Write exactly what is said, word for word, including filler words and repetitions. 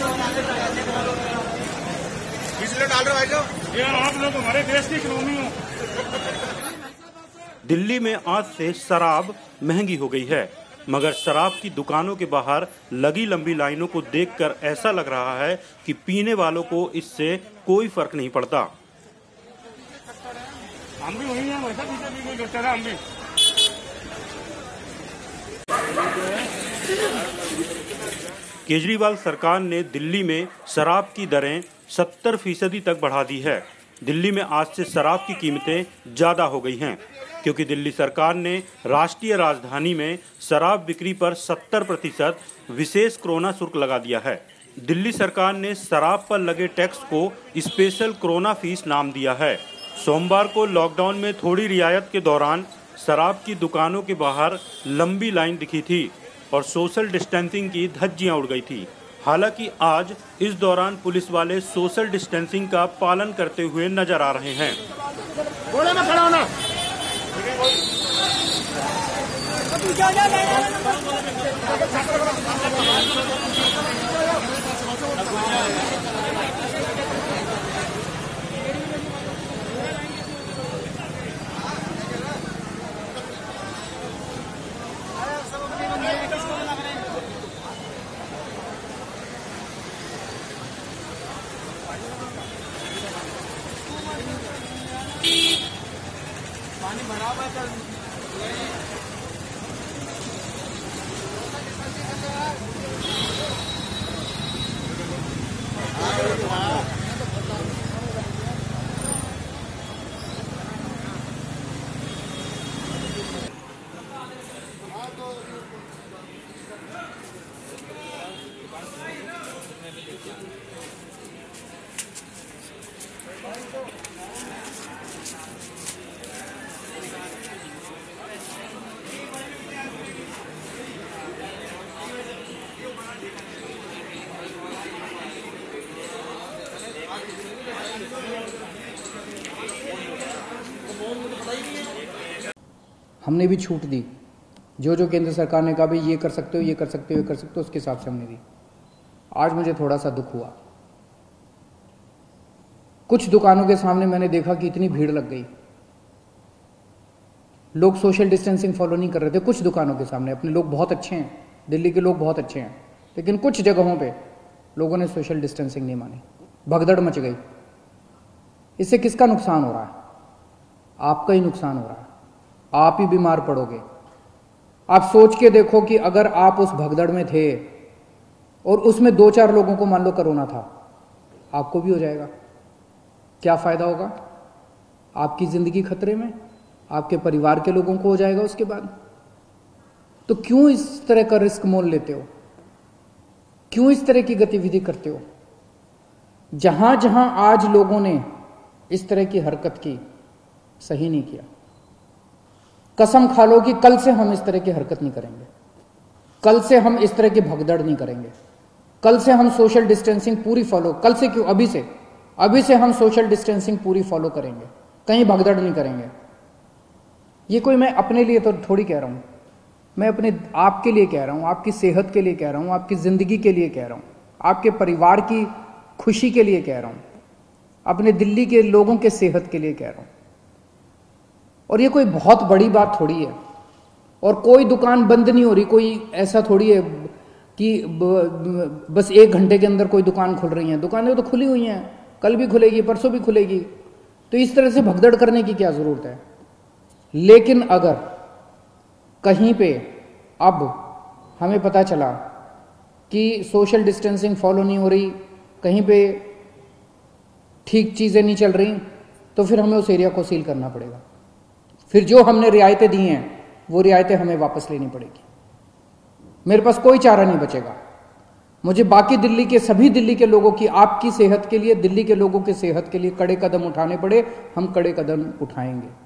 डाल रहे भाई यार, आप लोग हमारे देश की इकोनॉमी हो। दिल्ली में आज से शराब महंगी हो गई है, मगर शराब की दुकानों के बाहर लगी लंबी लाइनों को देखकर ऐसा लग रहा है कि पीने वालों को इससे कोई फर्क नहीं पड़ता। हम भी वही हैं, वैसा पीते पीते करते हैं हम भी। केजरीवाल सरकार ने दिल्ली में शराब की दरें सत्तर फीसदी तक बढ़ा दी है। दिल्ली में आज से शराब की कीमतें ज़्यादा हो गई हैं, क्योंकि दिल्ली सरकार ने राष्ट्रीय राजधानी में शराब बिक्री पर सत्तर प्रतिशत विशेष कोरोना शुल्क लगा दिया है। दिल्ली सरकार ने शराब पर लगे टैक्स को स्पेशल कोरोना फीस नाम दिया है। सोमवार को लॉकडाउन में थोड़ी रियायत के दौरान शराब की दुकानों के बाहर लंबी लाइन दिखी थी और सोशल डिस्टेंसिंग की धज्जियाँ उड़ गई थी। हालांकि आज इस दौरान पुलिस वाले सोशल डिस्टेंसिंग का पालन करते हुए नजर आ रहे हैं। हमने भी छूट दी, जो जो केंद्र सरकार ने कहा भाई ये कर सकते हो ये कर सकते हो ये कर सकते हो उसके हिसाब से हमने दी। आज मुझे थोड़ा सा दुख हुआ, कुछ दुकानों के सामने मैंने देखा कि इतनी भीड़ लग गई, लोग सोशल डिस्टेंसिंग फॉलो नहीं कर रहे थे। कुछ दुकानों के सामने अपने लोग बहुत अच्छे हैं, दिल्ली के लोग बहुत अच्छे हैं, लेकिन कुछ जगहों पे लोगों ने सोशल डिस्टेंसिंग नहीं मानी, भगदड़ मच गई। इससे किसका नुकसान हो रहा है? आपका ही नुकसान हो रहा है, आप ही बीमार पड़ोगे। आप सोच के देखो कि अगर आप उस भगदड़ में थे और उसमें दो चार लोगों को मान लो कोरोना था, आपको भी हो जाएगा। क्या फ़ायदा होगा? आपकी ज़िंदगी खतरे में, आपके परिवार के लोगों को हो जाएगा उसके बाद। तो क्यों इस तरह का रिस्क मोल लेते हो? क्यों इस तरह की गतिविधि करते हो? जहाँ जहाँ आज लोगों ने इस तरह की हरकत की, सही नहीं किया। कसम खा लो कि कल से हम इस तरह की हरकत नहीं करेंगे, कल से हम इस तरह की भगदड़ नहीं करेंगे, कल से हम सोशल डिस्टेंसिंग पूरी फॉलो, कल से क्यों अभी से अभी से हम सोशल डिस्टेंसिंग पूरी फॉलो करेंगे, कहीं भगदड़ नहीं करेंगे। ये कोई मैं अपने लिए तो थोड़ी कह रहा हूँ, मैं अपने आपके लिए कह रहा हूँ, आपकी सेहत के लिए कह रहा हूँ, आपकी ज़िंदगी के लिए कह रहा हूँ, आपके परिवार की खुशी के लिए कह रहा हूँ, अपने दिल्ली के लोगों के सेहत के लिए कह रहा हूँ। और ये कोई बहुत बड़ी बात थोड़ी है, और कोई दुकान बंद नहीं हो रही, कोई ऐसा थोड़ी है कि बस एक घंटे के अंदर कोई दुकान खुल रही है। दुकानें तो खुली हुई हैं, कल भी खुलेगी, परसों भी खुलेगी। तो इस तरह से भगदड़ करने की क्या ज़रूरत है? लेकिन अगर कहीं पे अब हमें पता चला कि सोशल डिस्टेंसिंग फॉलो नहीं हो रही, कहीं पे ठीक चीज़ें नहीं चल रही, तो फिर हमें उस एरिया को सील करना पड़ेगा। फिर जो हमने रियायतें दी हैं वो रियायतें हमें वापस लेनी पड़ेगी। मेरे पास कोई चारा नहीं बचेगा। मुझे बाकी दिल्ली के सभी दिल्ली के लोगों की, आपकी सेहत के लिए, दिल्ली के लोगों की सेहत के लिए कड़े कदम उठाने पड़े। हम कड़े कदम उठाएंगे।